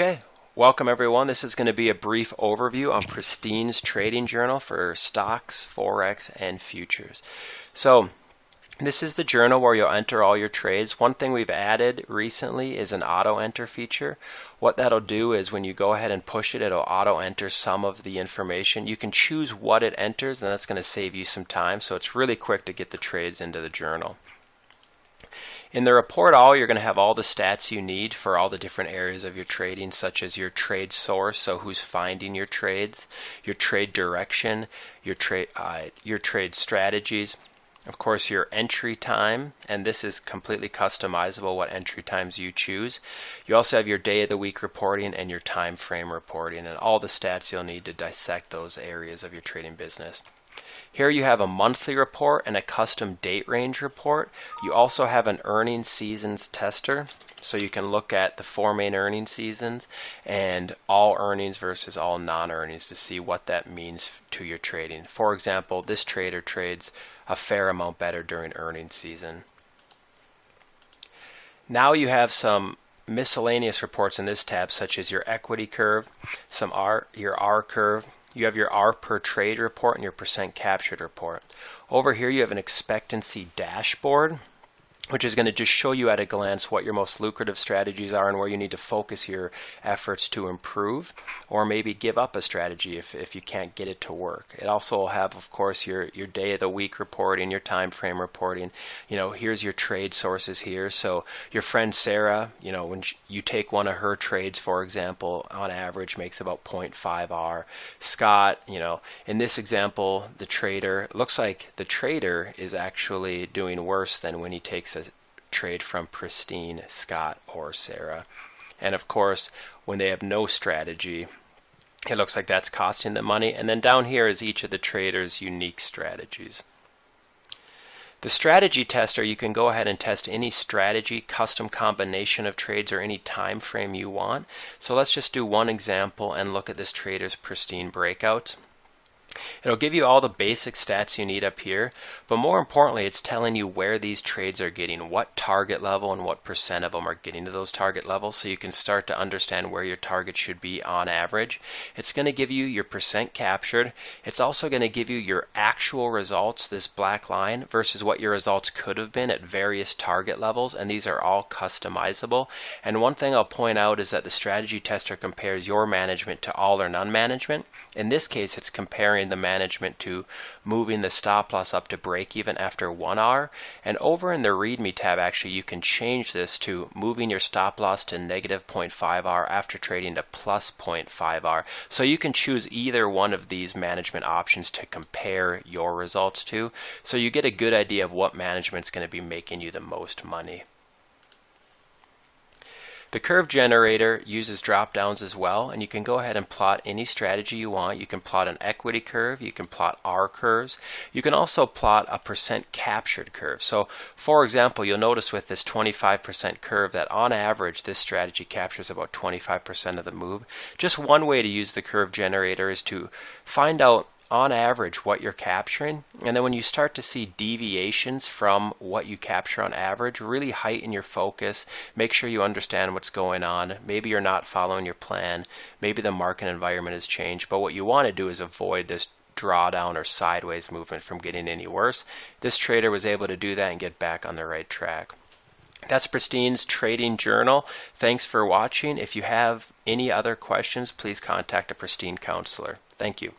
Okay, welcome everyone. This is going to be a brief overview on Pristine's trading journal for stocks, forex, and futures. So this is the journal where you'll enter all your trades. One thing we've added recently is an auto enter feature. What that'll do is when you go ahead and push it, it'll auto enter some of the information. You can choose what it enters, and that's going to save you some time. So it's really quick to get the trades into the journal. In the report all, you're going to have all the stats you need for all the different areas of your trading, such as your trade source, so who's finding your trades, your trade direction, your trade strategies, of course your entry time, and this is completely customizable what entry times you choose. You also have your day of the week reporting and your time frame reporting, and all the stats you'll need to dissect those areas of your trading business. Here you have a monthly report and a custom date range report. You also have an earnings seasons tester, so you can look at the four main earnings seasons and all earnings versus all non-earnings to see what that means to your trading. For example, this trader trades a fair amount better during earnings season. Now you have some miscellaneous reports in this tab, such as your equity curve, your R curve, you have your R per trade report and your percent captured report. Over here you have an expectancy dashboard, which is going to just show you at a glance what your most lucrative strategies are and where you need to focus your efforts to improve or maybe give up a strategy if you can't get it to work. It also will have, of course, your day of the week reporting, your time frame reporting. You know, here's your trade sources here. So your friend Sarah, you know, when you take one of her trades, for example, on average makes about 0.5 R. Scott, you know, in this example, the trader, it looks like the trader is actually doing worse than when he takes a trade from Pristine, Scott, or Sarah. And of course, when they have no strategy, it looks like that's costing them money. And then down here is each of the traders' unique strategies. The strategy tester, you can go ahead and test any strategy, custom combination of trades, or any time frame you want. So let's just do one example and look at this trader's Pristine breakout. It'll give you all the basic stats you need up here, but more importantly, it's telling you where these trades are getting, what target level and what percent of them are getting to those target levels, so you can start to understand where your target should be on average. It's going to give you your percent captured. It's also going to give you your actual results, this black line, versus what your results could have been at various target levels, and these are all customizable. And one thing I'll point out is that the strategy tester compares your management to all or none management. In this case, it's comparing the management to moving the stop loss up to break even after 1 hour, and over in the README tab actually you can change this to moving your stop loss to -0.5R after trading to +0.5R. So you can choose either one of these management options to compare your results to, so you get a good idea of what management's going to be making you the most money. The curve generator uses drop downs as well, and you can go ahead and plot any strategy you want. You can plot an equity curve, you can plot R curves, you can also plot a percent captured curve. So for example, you'll notice with this 25% curve that on average this strategy captures about 25% of the move. Just one way to use the curve generator is to find out on average what you're capturing, and then when you start to see deviations from what you capture on average, really heighten your focus, make sure you understand what's going on. Maybe you're not following your plan, maybe the market environment has changed, but what you want to do is avoid this drawdown or sideways movement from getting any worse. This trader was able to do that and get back on the right track. That's Pristine's trading journal. Thanks for watching. If you have any other questions, please contact a Pristine counselor. Thank you.